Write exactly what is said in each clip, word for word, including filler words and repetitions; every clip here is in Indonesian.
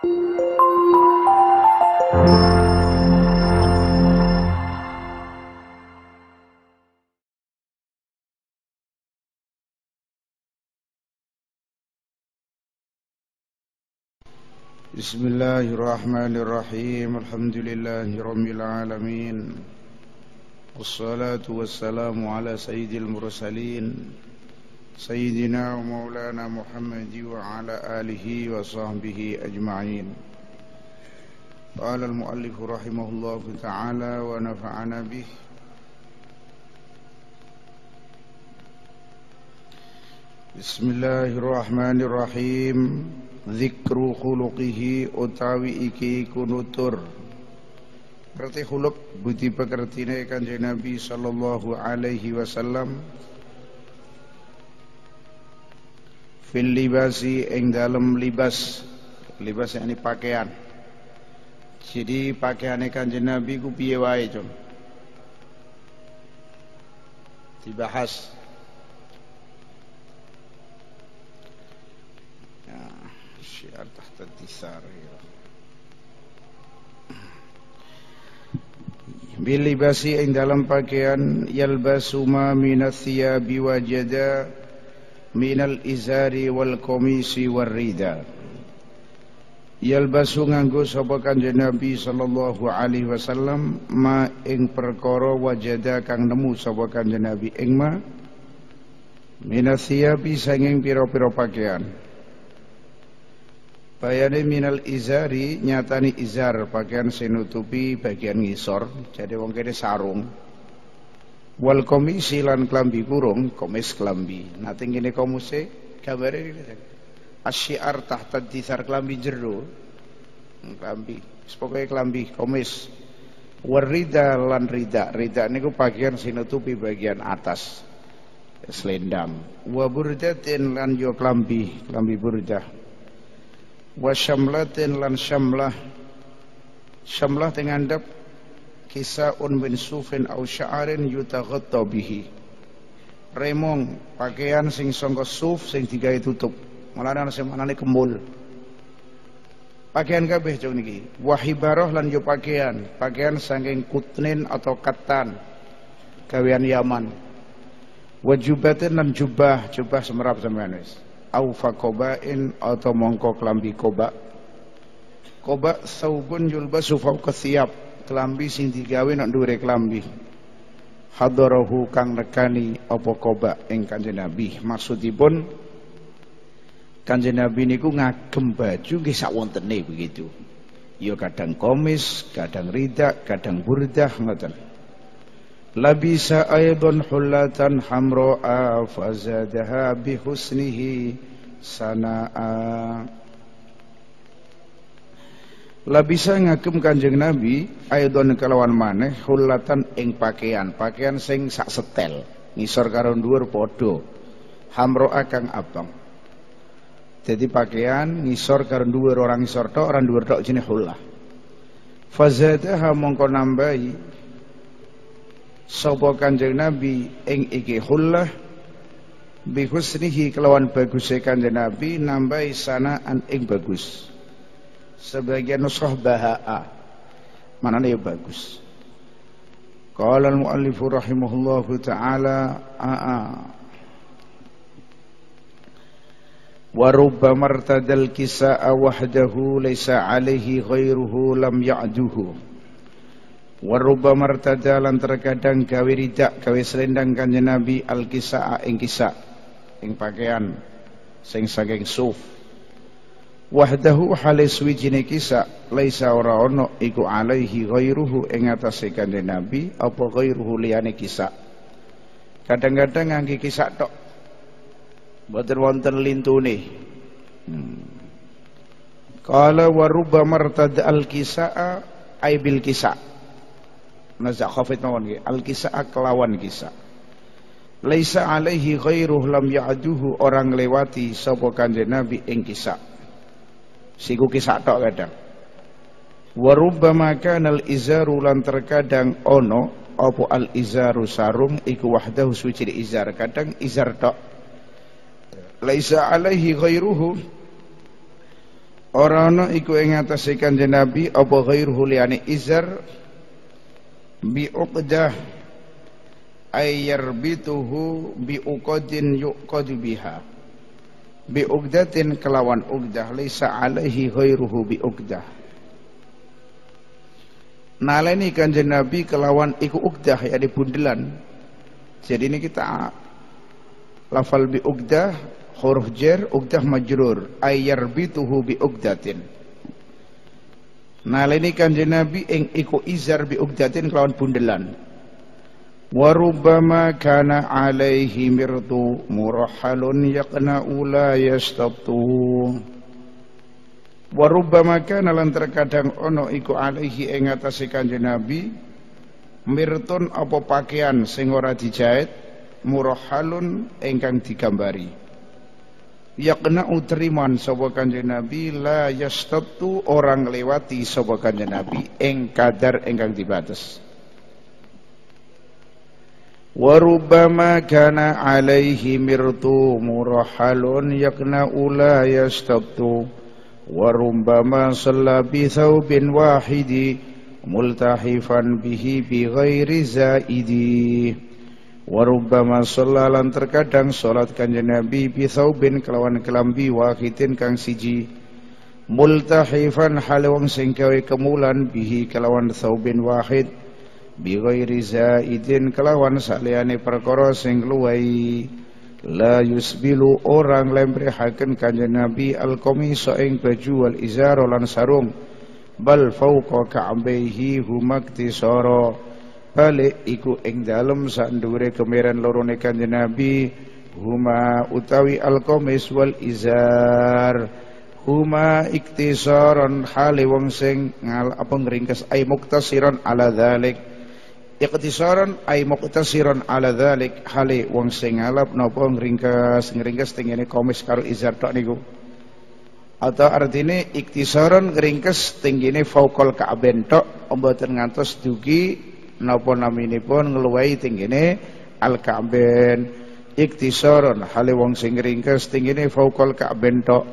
Bismillahirrahmanirrahim. Alhamdulillahirabbil alamin. Wassalatu wassalamu ala sayyidil mursalin Sayyidina wa maulana Muhammadi wa ala alihi wa sahbihi ajma'in. Qala al-muallifu rahimahullahu ta'ala wa nafa'ana bih. Bismillahirrahmanirrahim. Zikru khuluqihi utawi iki kunutur berarti khuluq buti pekertine kanjeng Nabi sallallahu alaihi wasallam fil libasi ing dalem libas. Libas yakni pakaian. Jadi pakaiane kanjeng Nabi ku piye wae, Jun? Dibahas. Ya, syiar tahta tisar. Bil libasi ing dalem pakaian yalbasu ma minas thiyabi wajada minal izari wal komisi wal rida. Yalbasu nganggo sapa kanjeng Nabi sallallahu alaihi wasallam ma ing perkara wajada kang nemu sapa kanjeng Nabi ing ma minas thiyabi sanging pira-pira pakaian. Bayane minal izari nyatani izar pakaian sing nutupi bagian ngisor, jadi wong kene sarung. Wal komisi lan klambi kurung, komis klambi. Nanti ini komisi, gambarnya ini. Asyiar tahta disar klambi jero. Klambi, sepokoknya klambi, komis. Warida lan rida. Rida ini ku bagian sinutupi bagian atas. Selendang. Waburdatin lan yo klambi, klambi burdah. Wasyamlatin lan syamlah. Syamlah tengandap. Kisaun bin sufin au sya'arin yutaghatta bihi. Remong pakaian sing sangka suf sing digawe tutup. Mulane ana sing manane kembul. Pakaian kabeh jeng niki. Wa hibarah lan yo pakaian, pakaian saking kutnin atau katan. Gawean Yaman. Wa jubatin lan jubah, jubah semerap sampeyan wis. Au faqobain atau mongko klambi koba. Koba saubun yulbasu fawqa thiyab. Klambi sing digawe nek ndure klambi. Hadarahu kang nekani apa koba ing kanjeng Nabi. Maksudipun kanjeng Nabi niku ngagem baju nggih sawontene begitu. Ya kadang komis, kadang rida, kadang burdah ngoten. Labisa aidon hullatan hamraa fazadaha bi husnihi sanaa. Labisa ngagem kanjeng Nabi aidon kelawan maneh hulatan ing pakaian, pakaian sing sak setel, ngisor karo dhuwur padha. Hamroa kang abang. Jadi pakaian ngisor karo dhuwur ora ngisor tok, ora dhuwur tok jenenge hullah. Fazadaha mongko nambahi sapa kanjeng Nabi ing iki hullah bi husnihi kelawan baguse kanjeng Nabi nambahi sanaan ing bagus. Sebagian nusrah baha'a mana ya bagus. Qala al-muallifu rahimahullahu ta'ala a'a wa rubbama irtadal kisa'a wahdahu laysa alaihi ghairuhu lam ya'duhu. Wa rubbama irtadalan terkadang gawe ridak gawe selendang kanjeng Nabi al-kisa'a ing kisa ing pakaian sing saking suf wahdahu halis wijine kisah laisa ora ono iku alaihi ghairuhu ing atase kanjeng Nabi apa ghairuhu liyane kisah. Kadang-kadang ngangge kisah tok mboten wonten lintune. Qala wa rubbama irtada al kisaa ay bil kisaa nazak khafit mawon al kisaa kelawan kisah laisa alaihi ghairuhu lam ya'duhu orang lewati sapa kanjeng Nabi ing kisah. Siku kisah tok kadang. Warubbama kanal izaru lan terkadang ono apa al izaru sarum iku wahdahu suwicil izar kadang izar tok. Laisa alaihi ghairuhu Ora ana iku ing atase Kanjeng Nabi apa ghairuhu liyane izar bi uqdah ay yarbituhu bi uqadin yuqadu biha bi uqdatin kelawan uqdah laisa alaihi ghairuhu bi uqdah. Naleni Kanjeng Nabi kelawan iku uqdah yakni bundelan. Jadi ini kita lafal bi uqdah huruf jer, uqdah majrur, ayarbituhu bi uqdatin. Nah, ini Kanjeng Nabi ing iku izar bi uqdatin kelawan bundelan. Wa rubbama kana alaihi mirdu murahalun yaqna'u la yastatu. Wa rubbama kana lan terkadang ono iku alaihi ing atase Kanjeng Nabi mirtun apa pakaian sing ora dijahit murahalun ingkang digambari. Yaqna'u teriman sapa Kanjeng Nabi la yastatu orang lewati sapa Kanjeng Nabi ing kadar ingkang dibates. Wa rubbama kana alaihi mirtu murahalun yaqna'u la yastatu wa rubbama salla bi thawbin wahidi multahifan bihi bi ghairi zaidi. Warubbama sholalan terkadang sholat Kanjeng Nabi bithaubin kelawan kelambi wahitin kang siji multahifan halawang singkawi kemulan bihi kelawan thaubin wahid bi ghairi zaidin kelawan saliyane perkara sing luwai la yusbilu orang lemprehaken Kanjeng Nabi al-qamisa ing baju wal izar lan sarung bal fauqa ka'baihi humaktisara balik iku ing dalem sandure kemiren lorone Kanjeng Nabi huma utawi al-qamis wal izar huma iktisaron hale wong sing ngal apa ngringkes ay muktasiron ala dzalik iktisaron ay muktasiron ala dzalik hale wong sing ngalap napa ngringkes ngringkes tengene qamis karo izar tok niku atau artine iktisaron ngringkes tengene faukol ka'ben tok mboten ngantos dugi napa naminipun ngluwahi tinggine al-ka'ben iktisaron hale wong sing ringkes tinggine faukol ka'ben tok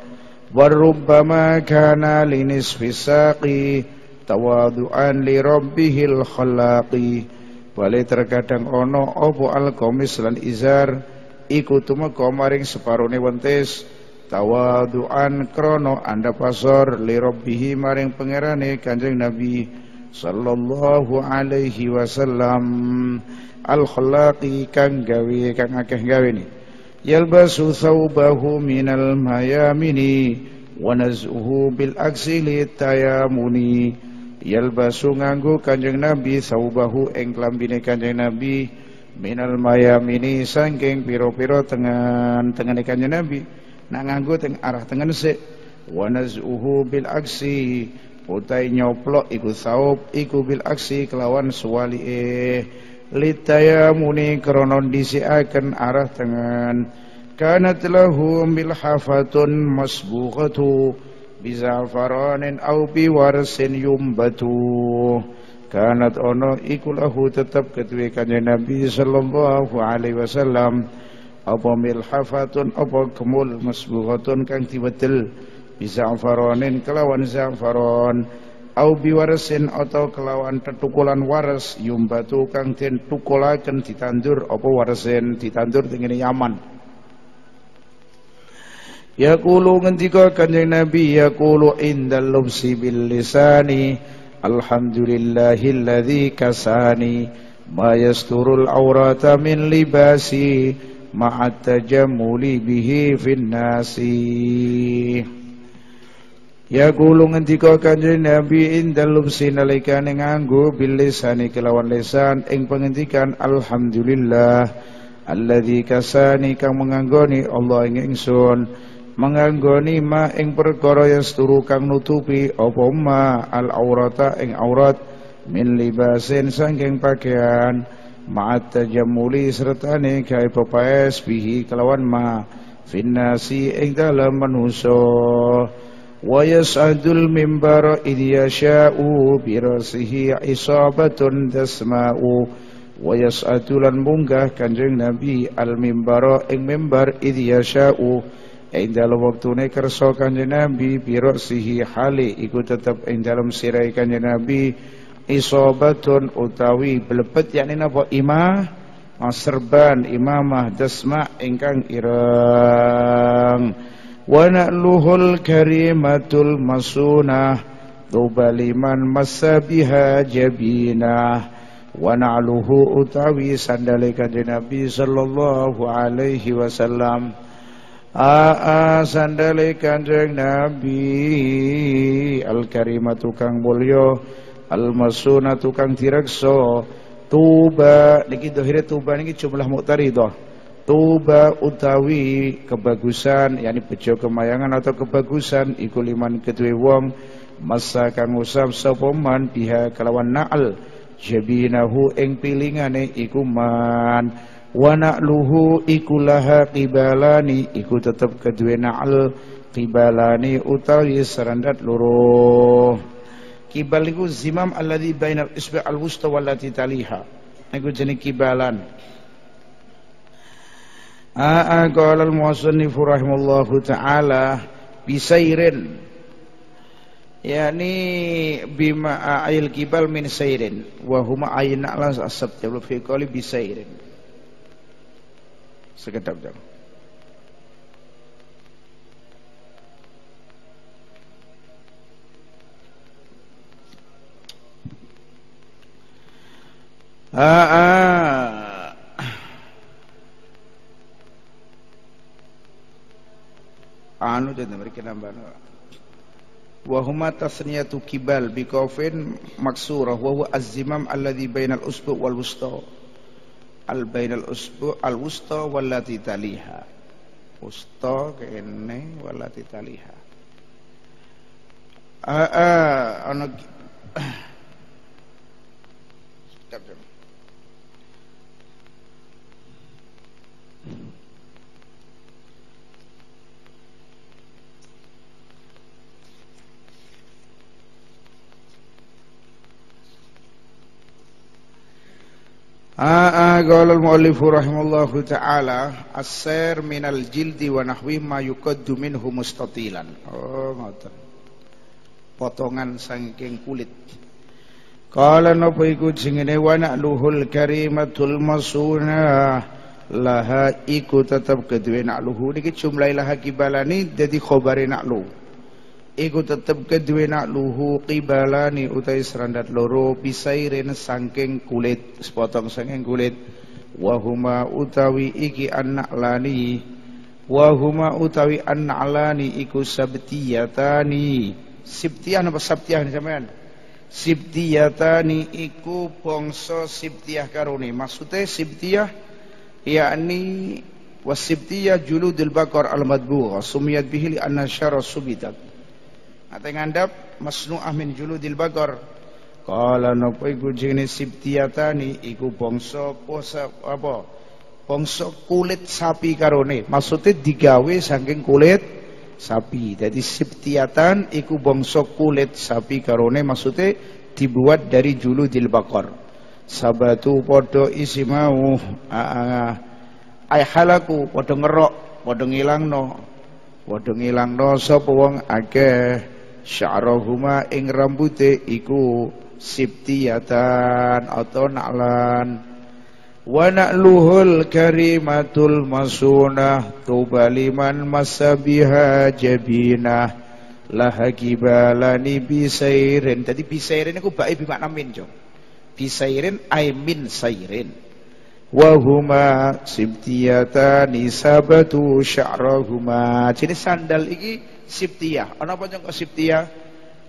warubbama kana linisfi saqi tawadu'an li rabbihil khalaqi wale terkadang ono opo al-qamis lan izar iku tumeka maring separone wentes tawadu'an krono andhapasor li rabbihi maring pangerane Kanjeng Nabi sallallahu alaihi wasallam al-khalaqi kang gawe kang akeh gawe ni yalbasu thawbahu minal mayamini wa naz'uhu bil aksili tayamuni yalbasu nganggo Kanjeng Nabi thawbahu ing klambine Kanjeng Nabi minal mayamini saking pira-pira tengen tengene Kanjeng Nabi nak nganggo teng arah tengen sik wa naz'uhu bil aksi utai nyoplok iku saub iku bil aksi kelawan suwali eh litaya muni kronon disiakan arah tengen kanat lahu milhafatun masbughatu bizafaranin au biwarsin yumbatu kanat ono iku lahu tetap ketuwe Kanjeng Nabi sallallahu alaihi wasallam apa milhafatun apa kemul masbughatun kang dibetel biza'faronin kelawan za'faron au biwarasin atau kelawan tetukulan waras yumbatu kang den tukulaken ditandur apa warasin ditandur tengene Yaman yaqulu ngendika Kanjeng Nabi yaqulu indal lubsi bil lisani alhamdulillahilladzi kasani ma yasturul aurata min libasi ma'at tajammuli bihi fin nasi. Ya kulo ngendika Kanjeng Nabi indal lubsi nalikane nganggo bil lisani kelawan lisan ing pengendikan alhamdulillah alladzi kasani kang menganggoni Allah ing ingsun menganggoni ma ing perkara yasturu kang nutupi apa ma al aurata ing aurat min libasin saking pakaian ma'at tajammuli sertane gawe pepaes bihi kelawan ma finnasi ing dalem manusa wa yas'adul mimbar idh yasha'u bi ra'sihi isabatun tasma'u wa yas'adulan munggah Kanjeng Nabi al mimbara ing mimbar idh yasha'u Ing dalam waktune kersa Kanjeng Nabi biroksihi hale iku tetep ing dalam sirai Kanjeng Nabi isobatun utawi blebet yakni napa imah serban imamah dasma ingkang ireng wa na'luhul karimatul masunah tubaliman masabiha jabinah wa na'luhu utawi sandale Kanjeng Nabi sallallahu alaihi wasallam. Aa sandale Kanjeng Nabi al-karimah tukang mulya al-masuna tukang direkso tuba niki dohire tuba niki jumlah muktaridah tuba utawi kebagusan yakni bejo kemayangan atau kebagusan iku liman kedue wong masa kang usap sapa man biha kelawan na'al jabinahu ing pilingane iku man wana luhu ikulaha kibalani iku tetep kedue na'al kibalani utawi serandat luruh kibal iku zimam alladhi bainal isbi' al-wusta wallati taliha iku jenis kibalan. A'a qala al-musannifu rahimahullahu ta'ala bisairin yakni bima a'il kibal min sairin wa huma ayna alas asabti fi qali bisairin sekedap jam. Ah, anu jadi mereka nambah. Wahuma tasniyatu kibal bikofin maksurah wahwa azimam alladhi bainal usbu wal wusta. Al bainal usbu al wusta wallati taliha wusta kene wallati taliha ah ah ana A'a qala al-muallifu rahimallahu ta'ala as-sair minal jildi wa nahwi ma yuqaddu minhu mustatilan. Oh ngoten. Potongan saking kulit. Qala napa iku jenenge wa na'luhul karimatul masuna laha iku tetep kedue na'luhu niki jumlah laha kibalani dadi khabare na'lu. Iku tetep kedue nakluhu qibalani utai serandat loro bisairin saking kulit sepotong saking kulit wahuma utawi iki an-na'lani wahuma utawi an-na'lani iku sabtiyatani sibtiyah apa sabtiyah sampean sibtiyatani iku bangsa sibtiyah karone maksude sibtiyah yakni wasibtiyah juludul baqar al-madbughah sumiyat bihi anna syara subitat atau ngandap masnu'ah min juludil baqar kala napa iku jenis sibtiyatani iku bangsa posa apa bangsa kulit sapi karone maksudnya digawe saking kulit sapi jadi sibtiyatan iku bangsa kulit sapi karone maksudnya dibuat dari juludil baqar sabatu podo isi mau ay halaku podo ngerok podo ngilangno podo ngilangno sapa wong akeh sya'rahuma ing rambute iku sibtiyatan atau na'lan wa na'luhul karimatul masunah tubaliman masabiha jabinah laha kibalani bisairin tadi bisairin aku baik bimakna min jo bisairin ay min sairin wa huma sibtiyatani sabatu sya'rahuma jenis sandal iki sibtiyah, ana apa jengko sibtiyah?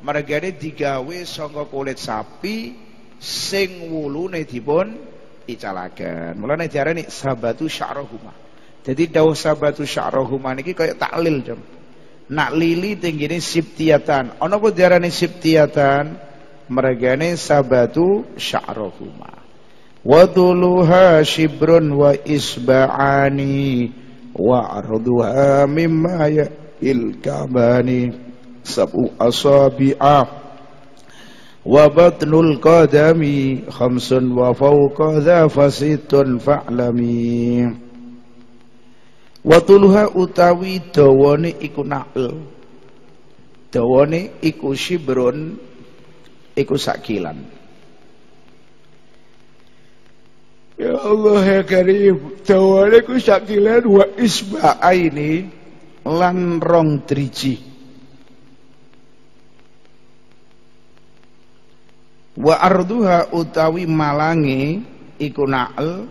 Mergane digawe saka kulit sapi sing wulune dipun icalaken. Mulane diarani sabatu sya'rahuma. Jadi dawuh sabatu sya'rahuma niki kaya taklil, Jom. Nak lili tinggine sibtiyatan. Ana apa diarani sibtiyatan? Mergane sabatu sya'rahuma. Waduluha shibrun wa isba'ani wa arduha mimma ya ilkabani sab'u asabi'a wa batnul qadami khamsun wa fawqa dha fasitun fa'lami Watuluha utawi dawane iku naql, dawane iku shibrun, iku sakilan. Ya Allah ya Karim, dawane iku sakilan wa isba'aini lan rong driji. Wa arduha utawi malange iku naql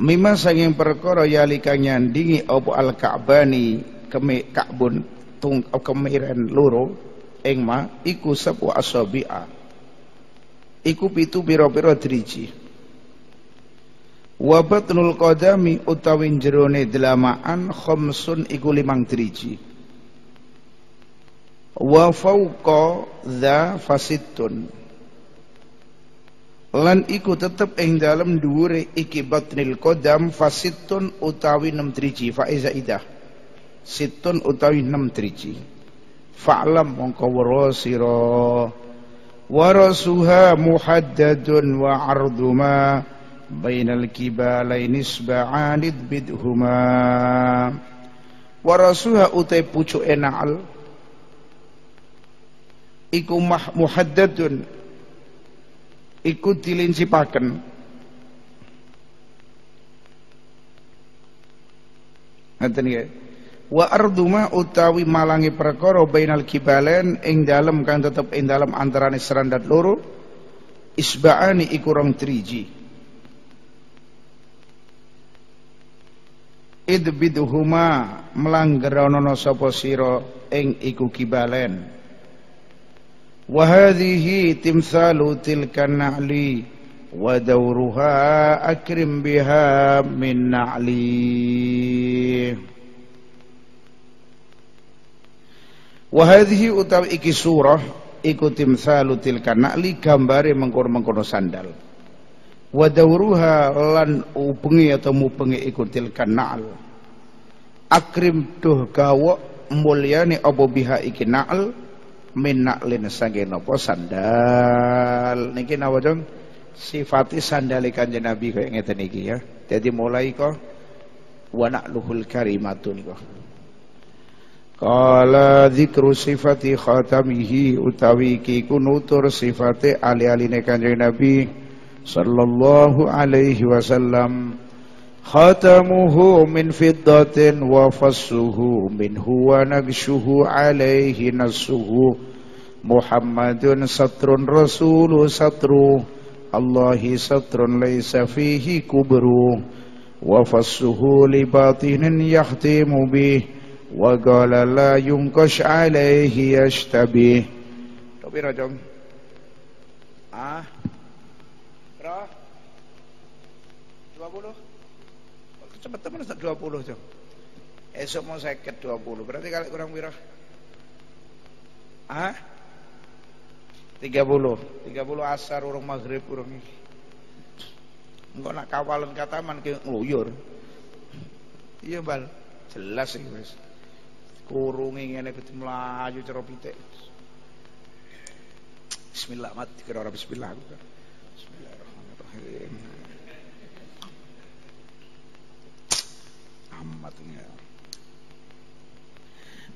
mimma sanging perkara yalika nyandingi apa al-Ka'bani keme Ka'bun tung kemiren loro ing ma iku sepu asabi'a iku pitu pira-pira driji. Wa batnul qadami utawi jerone delamaan khamsun iku limang driji. Wa fawqa dza fasittun lan iku tetep ing dalem dhuwure iki batnil qadam fasitun utawi enam driji fa izaidah situn utawi enam driji fa'lam mongko waro sira warasuha muhaddadun wa arduma bainal kibalain isba'anid bidhuma warasuha utai pucuk enal iku muhaddadun iku dilincipaken ngaten nggih wa arduma utawi malangi perkara bainal kibalen ing dalem kang tetep ing dalem antarane serandat loro isba'ani iku rong driji idbiduhuma melanggerono sapa sira ing iku kibalen. Wa hadhihi timsalu tilka na'li wa dawruha akrim biha min na'li. Wa hadhihi utawi iki surah iku timsalu tilka na'li gambare mengkono-mengkono sandal. Wa dawruha lan ubengi atau mubengi iku tilka na'l akrim duh gawa mulyane apa biha iki na'l min naqlin saking napa sandal niki napa jeng sifati sandale kanjeng Nabi kaya ngeten iki ya. Jadi mulai kok wa naqluhul karimatun kok qala dzikru sifati khatamihi utawi iki kunutur sifate ali-aline kanjeng Nabi sallallahu alaihi wasallam khatamuhu min fiddatin wa fassuhu minhu wa naqshuhu alaihi nassuhu Muhammadun satrun rasulu satru Allahi satrun laysa fihi kubru wa fassuhu li batinin yahtimu bih wa qala la yunqash alaihi yashtabih. Tapi rajam ah ra dua puluh cepat teman tak dua puluh jam. Esok mau saya ke dua puluh. Berarti kalau kurang wirah. Ah? tiga puluh. tiga puluh asar urung maghrib urung iki. Engko nak kawalan kataman ki ngluyur. Iya, Bal. Jelas iki wis. Kurunge ngene kudu mlayu cara pitik. Bismillah mat kira ora bismillah. Bismillahirrahmanirrahim.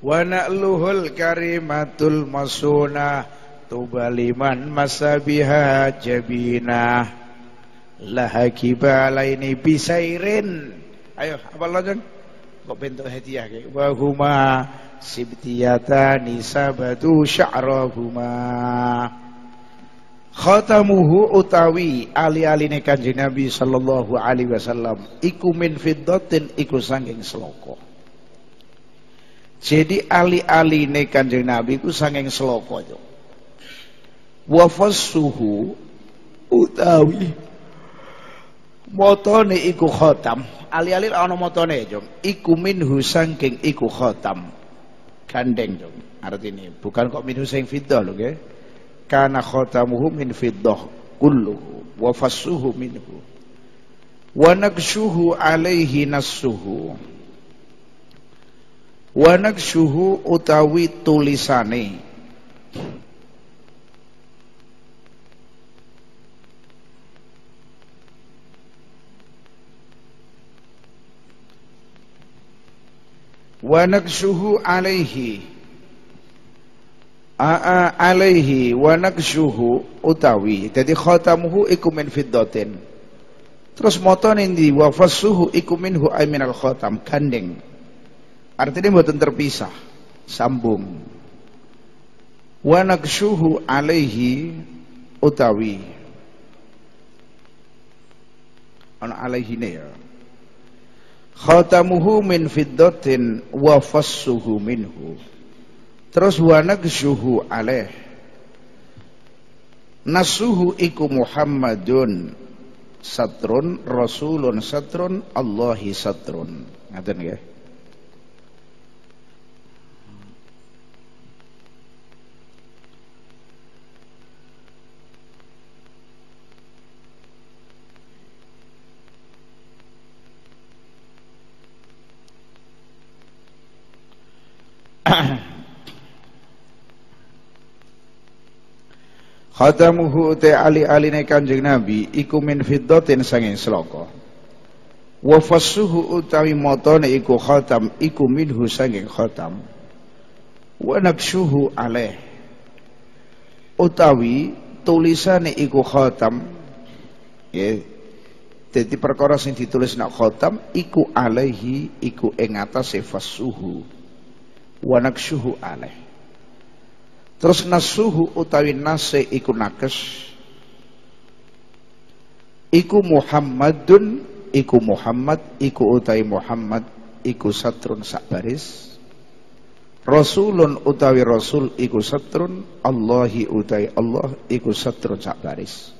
Wa na'luhul karimatul masuna tubaliman masabiha jabina laha kibalaini bisairin. Ayo apa lanjut kok bentuk hadiah ke wa huma sibtiyatani sabatu sya'rahuma khatamuhu utawi ali-aline kanjeng Nabi sallallahu alaihi wasallam iku min fiddatin iku sanging seloko. Jadi ali-aline kanjeng Nabi iku sanging seloko yo. Wa fassuhu utawi motone iku khatam. Ali-aline ana motone yo. Iku minhu sanging iku khatam. Gandeng yo. Artine bukan kok minhu sing fiddah lho nggih. Kana khatamuhu min fiddah kulluhu wa fassuhu minhu wa naqshuhu alaihi nassuhu wa naqshuhu utawi tulisane wa naqsuhu alaihi A'a alaihi wa naqsuhu utawi jadi khatamuhu iku min fiddatin terus motonin di wa fassuhu iku minhu ay minal khatam gandeng artinya mboten terpisah sambung wa naqsuhu alaihi utawi ana alaihi ne ya khatamuhu min fiddatin wa fassuhu minhu terus wa naqsuhu alaih nasuhu iku Muhammadun satrun rasulun satrun Allahi satrun ngaten nggih khatamuhu te ali-aline Kanjeng Nabi iku min fiddatin sanging slaka wa fassuhu utawi matane iku khatam iku minhu sanging khatam wa naqsuhu alaih utawi tulisane iku khatam nggih dadi perkara sing ditulis nek khatam iku alaihi iku ing atase fassuhu wa naqsuhu alaih terus nasuhu utawi nase iku nakes iku Muhammadun iku Muhammad iku utawi Muhammad iku satrun sak baris rasulun utawi rasul iku satrun Allahi utawi Allah iku satrun sak baris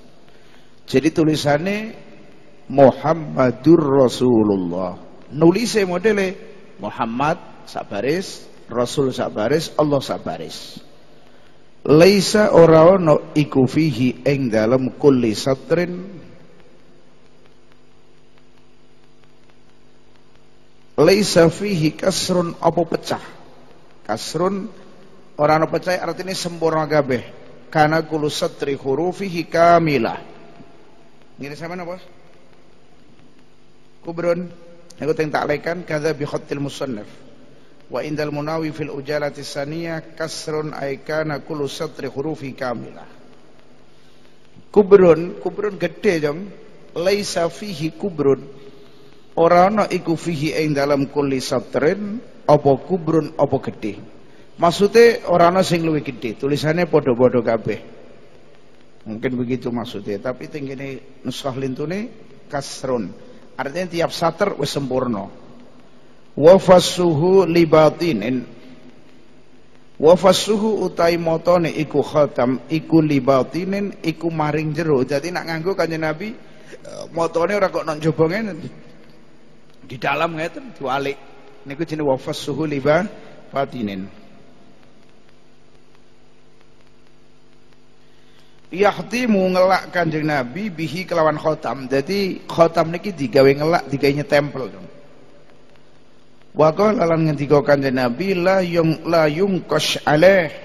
jadi tulisannya Muhammadur Rasulullah nulise modele Muhammad sak baris Rasul sak baris Allah sak baris laisa ora ono iku fihi ing dalem kulli satrin laisa fihi kasrun apa pecah kasrun ora ono pecah artine sempurna kabeh kana kullu satri hurufihi kamilah ngene sampean apa kubrun niku teng taklekan kadza bi khatil musannaf wa indal munawi fil ujalati saniyah kasrun aikana kullu satri hurufi kamilah kubrun kubrun gede jong laisa fihi kubrun ora ana iku fihi ing dalam kulli satrin apa kubrun apa gede maksude ora ana sing luwih gede tulisane padha-padha kabeh mungkin begitu maksudnya tapi teng kene nuskhah lintune kasrun artinya tiap satr wis sempurna wa fassuhu li batinin wa fassuhu utai motone iku khatam iku li batinin iku maring jero jadi nak nganggo Kanjeng Nabi motone ora kok nang jaba ngene di dalam ngeten diwalik niku jenenge wa fassuhu li batinin yahtimu ngelak Kanjeng Nabi bihi kelawan khatam jadi khatam niki digawe ngelak digawe nyetempel waqala lan ngendika Kanjeng Nabi la yung la yung qas alaih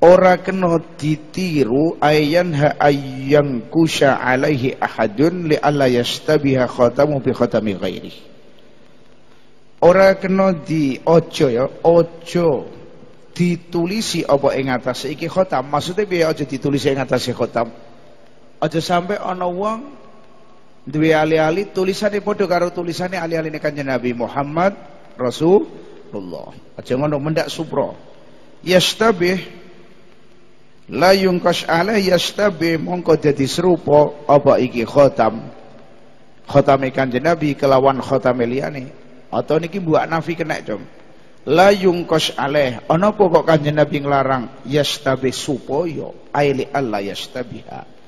ora kena ditiru ayan ha ayang kusya alaihi ahadun li alla yastabiha khatamu bi khatami ghairi ora kena di ojo ya ojo ditulisi apa ing atase iki khatam maksudnya piye aja ditulisi ing atase khatam aja sampai ana wong duwe ali-ali tulisane padha karo tulisane ali-aline Kanjeng Nabi Muhammad Rasulullah. Aja ngono mendak supra. Yastabih la yungkash alai yastabih mongko dadi serupa apa iki khatam. Khatame Kanjeng Nabi kelawan khatame liyane. Atau niki mbuak nafi kenek, Jong. La yungkash alai ana apa kok Kanjeng Nabi nglarang yastabih supaya aili alla yastabiha.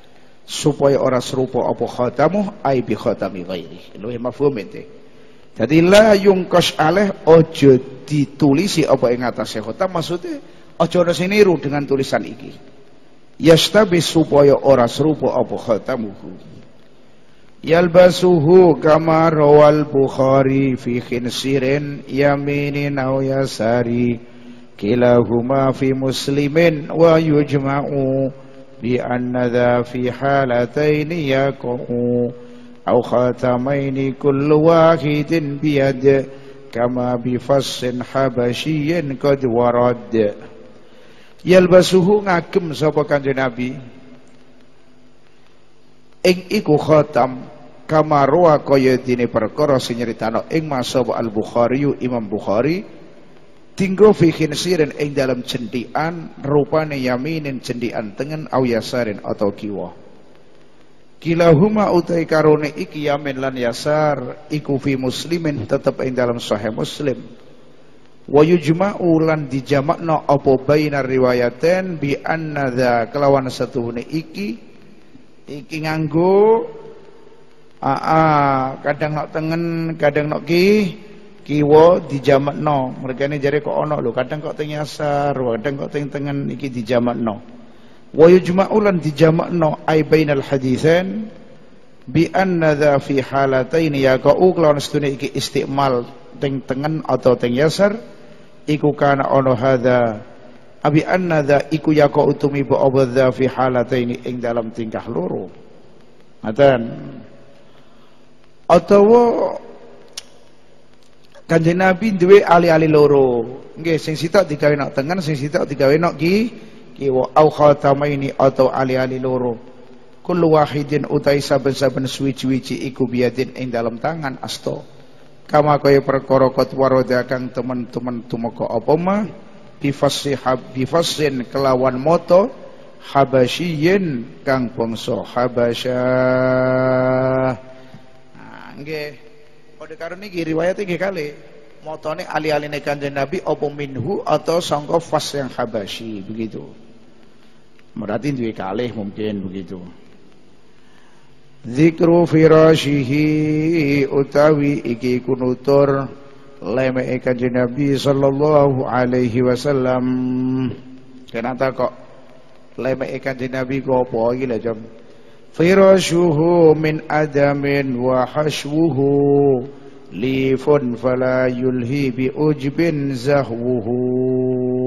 Supaya orang serupa apa khatamu ay bi khatami ghairi luwih mafhum ente jadi la yungkash alaih ojo ditulisi apa yang atasnya khatam maksudnya ojo ada sing niru dengan tulisan iki yastabi supaya orang serupa apa khatamuhu yalbasuhu kama rawal Bukhari fi khinsirin yaminin aw yasari kilahuma fi muslimin wa yujma'u bi anna dha fi halatayn yaqa'u aw khatamayn kullu wahidin bi yad kama bifassin habasyiin qad warad yalbasuhu ngagem sapa kanjeng Nabi ing iku khatam kama ruwa kaya dene perkara sing nyritano ing mashab al-Bukhari Imam Bukhari tinggo fi khinsirin ing dalam cendikan rupane yaminin cendikan tengen au yasarin atau kiwa kilahuma utai karone iki yamin lan yasar iku fi muslimin tetep ing dalam sahih muslim wa yujma'u lan dijamakna apa bainar riwayaten bi anna dza kelawan satuhune iki iki nganggo aa kadang nok tengen kadang nok ki kiwa dijamakna mergane jare kok ana lho kadang kok teng yasar kadang kok teng tengen iki dijamakna wa yujma'u lan dijamakna ay bainal haditsain bi anna dza fi halatain yaqa'u lawan sedune iki istiqmal teng tengen atau teng yasar iku kana ono hadza abi anna dza iku yaqa'u tumiba abadza fi halatain ing dalam tingkah loro ngaten atawa kanjeng Nabi duwe ali-ali loro nggih sing sitok digawe nok tengen sing sitok digawe nok ki kiwa au khatamaini atau ali-ali loro kullu wahidin utai saben-saben suwi-suwi iku biadin ing dalam tangan asto kama kaya perkara kot waroda kang teman-teman tumeka apa mah bifashihab bifashin kelawan moto habasyiyin kang bangsa Habasyah. Nah nggih padha karo niki riwayat nggih kali motone ali-aline kanjeng Nabi apa minhu atau sangka fas yang Habasyi begitu. Berarti duwe kalih mungkin begitu. Zikru firashihi utawi iki kunutur lemeke kanjeng Nabi sallallahu alaihi wasallam. Kenapa kok lemeke kanjeng Nabi kok apa iki lho jam? Firashuhu min adamin wa hashwuhu lifun fala yulhi bi ujbin zahwuhu.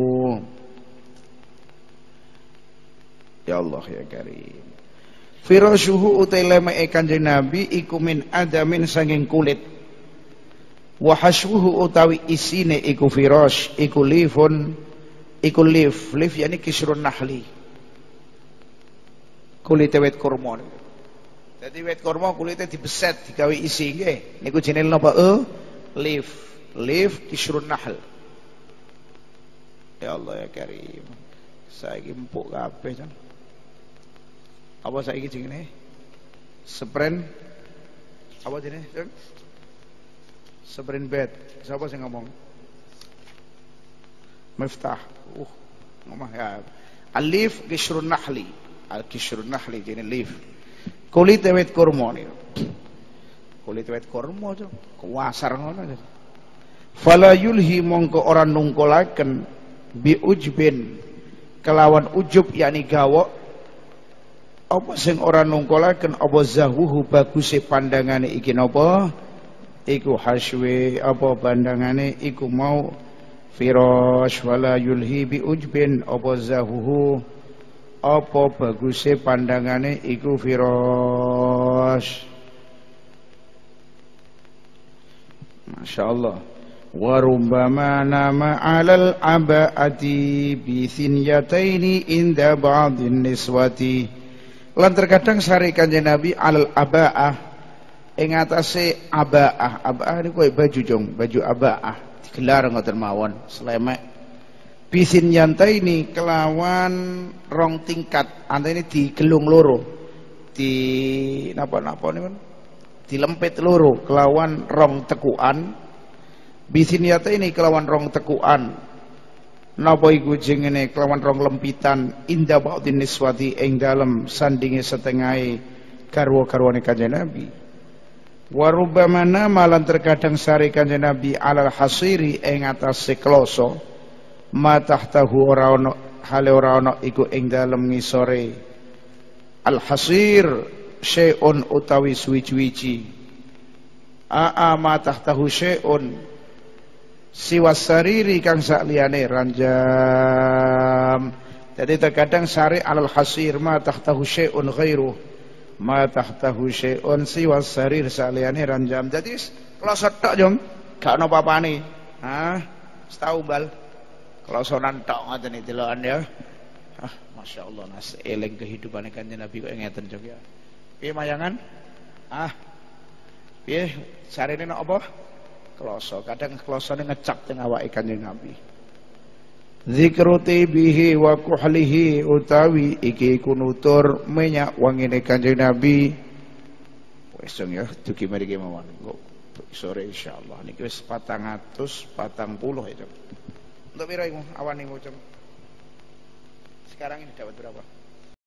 Ya Allah ya Karim. Firashuhu utailamae kanjeng Nabi iku min adamin sanging kulit. Wa hashwuhu utawi isine iku firash iku lifun iku lif lif yani kisrun nahli. Kulit wit kurma. Dadi wit kurma kulite dibeset digawe isi nggih. Niku jenenge napa? Uh, lif. Lif kisrun nahl. Ya Allah ya Karim. Saiki empuk kabeh kan. Apa saiki jenenge? Sprint apa jenenge? Sprint bed. Siapa sing ngomong? Miftah. Uh, ngomong ya. Alif kisrun nahli. Al kisrun nahli jenenge lif. Kulit wit kurma niku. Kulit wit kurma to, kuasar ngono to. Fala yulhi mongko ora nungkolaken bi ujbin kelawan ujub yakni gawok apa sing ora nungkolaken apa zahwuhu baguse pandangane iki napa iku haswe apa pandangane iku mau firash wala yulhi bi ujbin apa zahwuhu apa baguse pandangane iku firash. Masyaallah warubbama nama 'alal aba'ati bi sinyataini inda ba'dhin niswati lan terkadang sari kanjeng Nabi 'alal aba'ah ing atase aba'ah aba'ah niku baju jong baju aba'ah digelar ngoten mawon slemek bi sinyataini kelawan rong tingkat antene digelung loro di napa-napa niku dilempit loro kelawan rong tekukan bisiniyata ini kelawan rong tekuan napa iku jenenge kelawan rong lempitan inda ba'dhin niswati ing dalem sandinge setengahe garwa-garwane kanjeng Nabi wa rubbama malan terkadang sari kanjeng Nabi alal hasiri ing atase kloso ma tahtahu ora ono hale ora ono iku ing dalem ngisore al hasir syai'un utawi suwi-suwi aa ma tahtahu syai'un siwas sariri kang sakliyane ranjam. Jadi terkadang sari alal hasir ma tahtahu syai'un ghairuh ma tahtahu syai'un siwas sarir sakliyane ranjam. Jadi kloso tok jong gak ada apa-apa nih. Hah? Setahu bal kalau sonan tak ngoten iki delokan ya. Ah, Masya Allah nas eling kehidupan Kanjeng Nabi kok ngeten jog ya. Piye mayangan? Ah. Piye sarene nek apa? Kloso, kadang klosone ngecak teng awake Kanjeng Nabi. Zikru tibihi wa kuhlihi utawi iki kunutur minyak wangine Kanjeng Nabi. Wis ya, dugi mriki mawon. Sore insyaallah niki wis empat ratus empat puluh ya. Untuk piro iku awan niku, Cem? Sekarang ini dapat berapa?